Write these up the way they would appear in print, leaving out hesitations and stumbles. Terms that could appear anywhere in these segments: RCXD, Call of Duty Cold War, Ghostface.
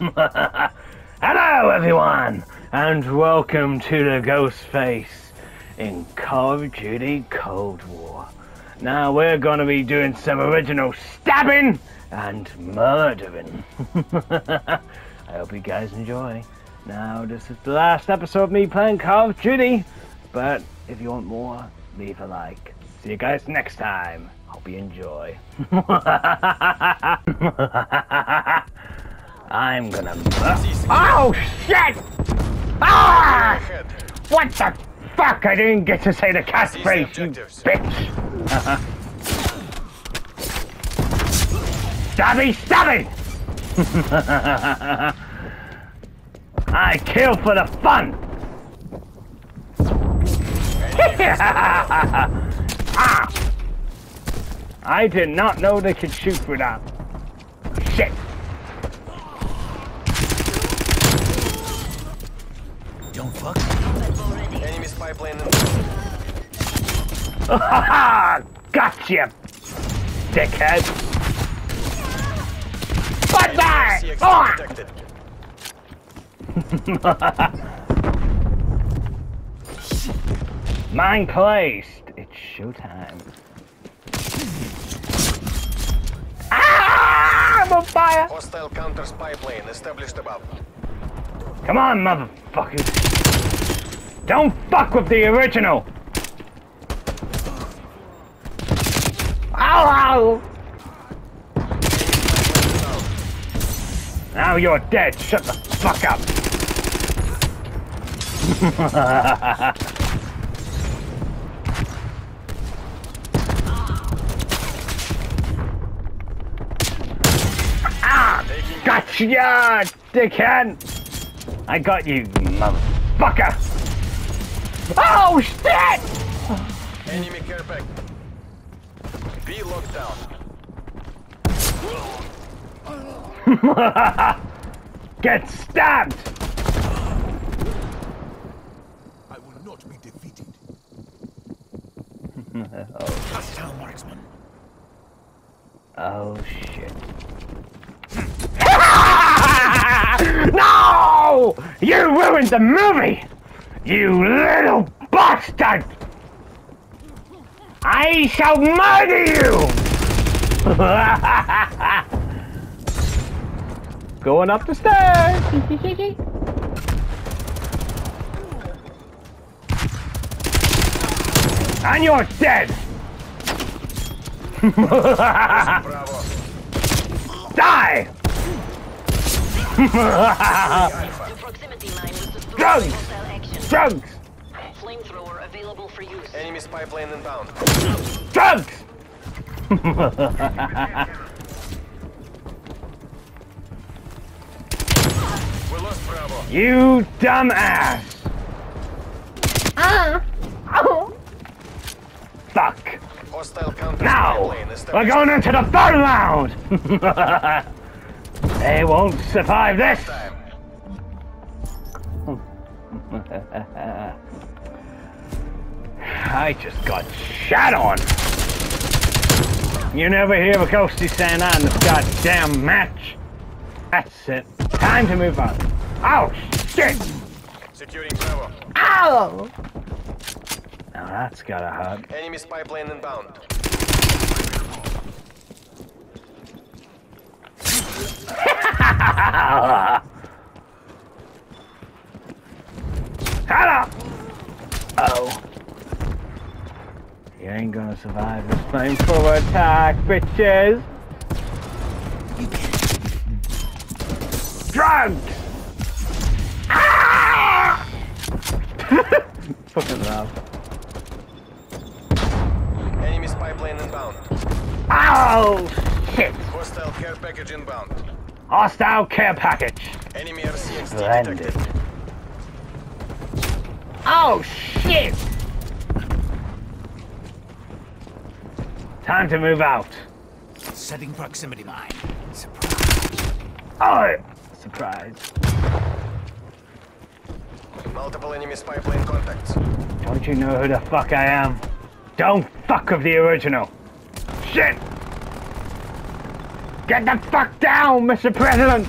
Hello everyone, and welcome to the Ghostface in Call of Duty Cold War. Now we're gonna be doing some original stabbing and murdering. I hope you guys enjoy. Now this is the last episode of me playing Call of Duty, but if you want more, leave a like. See you guys next time. Hope you enjoy. I'm gonna. Oh shit! Ah! What the fuck? I didn't get to say the catchphrase, you bitch! Stabby, stabby! I kill for the fun! Ah! I did not know they could shoot for that. Shit! Don't fuck. Enemy spy plane. Gotcha, dickhead. Bye bye. Oh. Mine placed. It's showtime. Ah! I'm on fire. Hostile counter spy plane established above. Come on, motherfuckers! Don't fuck with the original! Ow, ow! Now you're dead, shut the fuck up! Ah! Gotcha, dickhead! I got you, motherfucker! Oh shit! Enemy care back. Be locked down. Get stabbed! I will not be defeated. Hostile marksman. Oh shit. No! You ruined the movie! You little bastard! I shall murder you! Going up the stairs! And you're dead! Die! Drugs! Drugs! Flamethrower available for use. Enemy spy plane inbound. Drugs! We lost Bravo. You dumbass! Oh. Fuck! Hostile counter now! We're going into the third round! They won't survive this! I just got shot on! You never hear a ghosty saying that in this goddamn match! That's it. Time to move on. Oh shit! Securing power. Ow! Now that's gotta hug. Enemy spy plane inbound. Hello! Oh. You ain't gonna survive this flamethrower attack, bitches! Drugs! Ah! Fucking love. Enemy spy plane inbound. Ow! Shit! Hostile care package inbound. Hostile care package. Enemy RCXD detected. Oh shit! Time to move out. Setting proximity mine. Surprise. Oh! Surprise. Multiple enemy spy plane contacts. Don't you know who the fuck I am? Don't fuck with the original. Shit! Get the fuck down, Mr. President!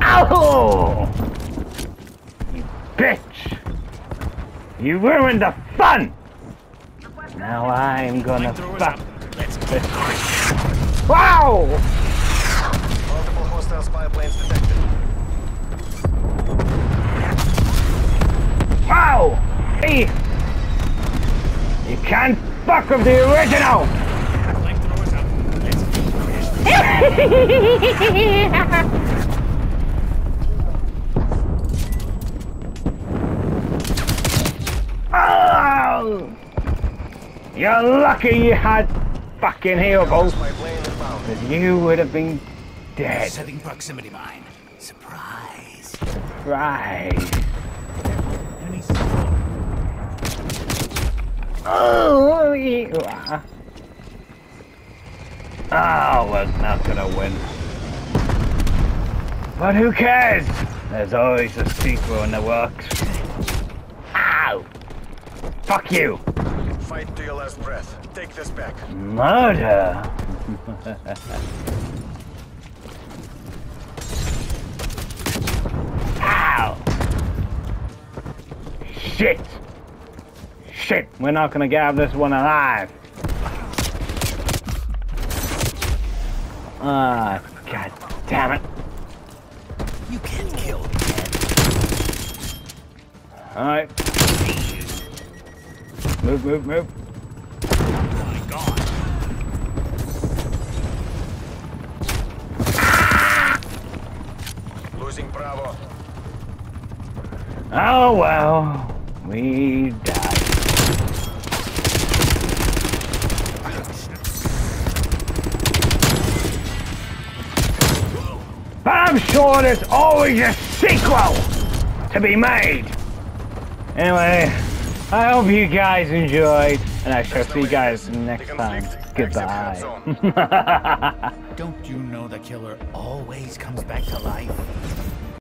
Ow! You bitch! You ruined the fun! Now I'm gonna fuck. Let's go. Wow! Multiple hostile spy planes detected. Wow! Hey! You can't fuck with the original! Oh! You're lucky you had fucking healballs, because you would have been dead. Setting proximity mine. Surprise. Surprise. Oh, you are. Oh, we're not gonna win. But who cares? There's always a sequel in the works. Ow! Fuck you! Fight to your last breath. Take this back. Murder! Ow! Shit! Shit! We're not gonna get out of this one alive! Ah, god damn it. You can't kill me. Alright. Move, move, move. Oh my god. Ah! Losing Bravo. Oh well. We died. I'm sure there's always a sequel to be made. Anyway, I hope you guys enjoyed, and I shall see you guys next time. Goodbye. Don't you know the killer always comes back to life?